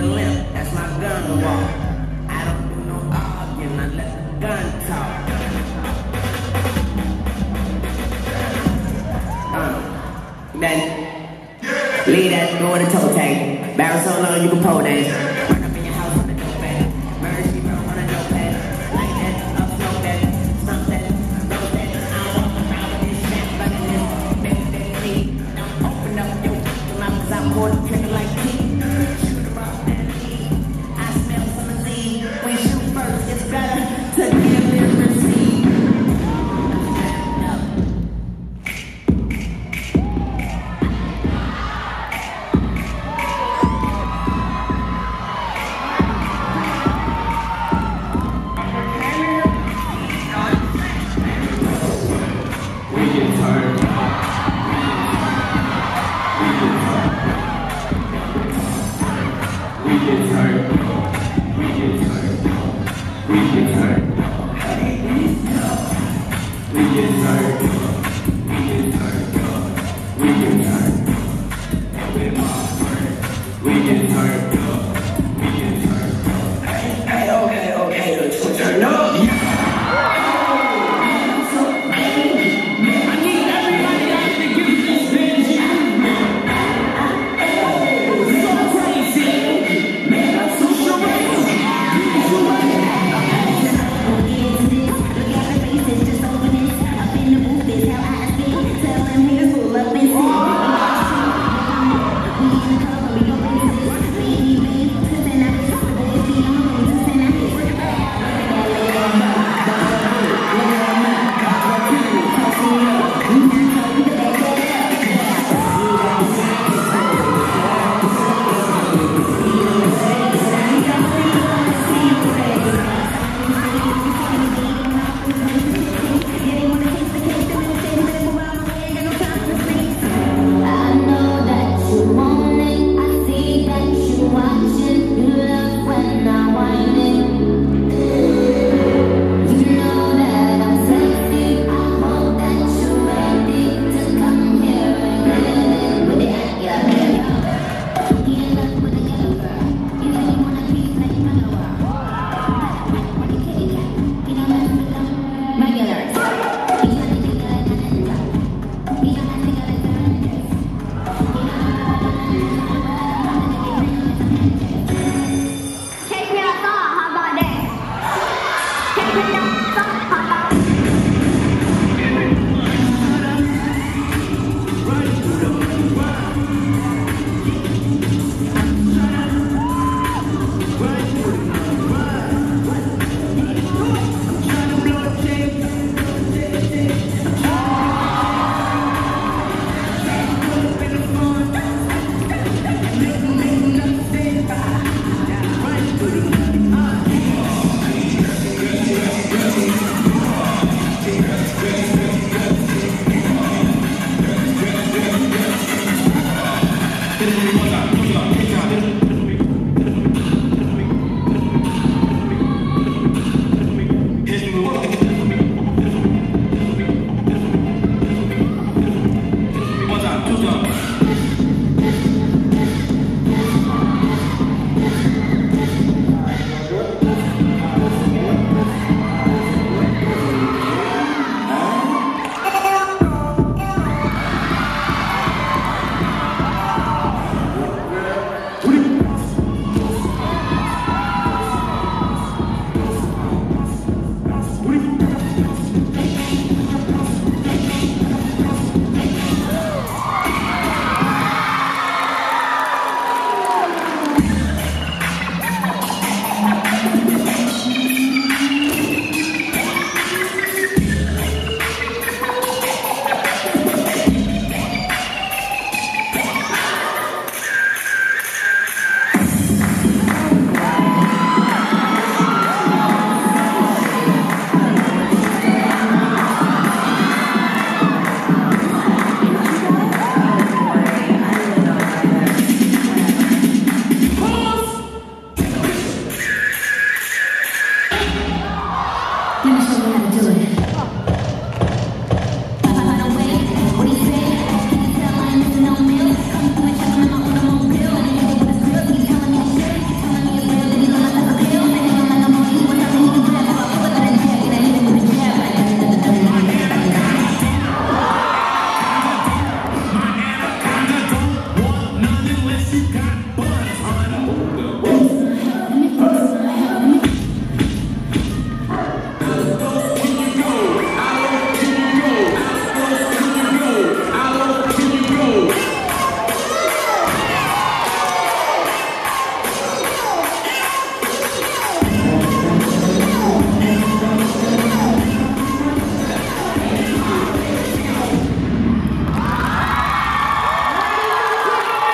a limp, that's my gun walk. I don't do no arguing, I let the gun talk. That, leave that door to toe tag. Barrel so long you can pull that. We get hurt.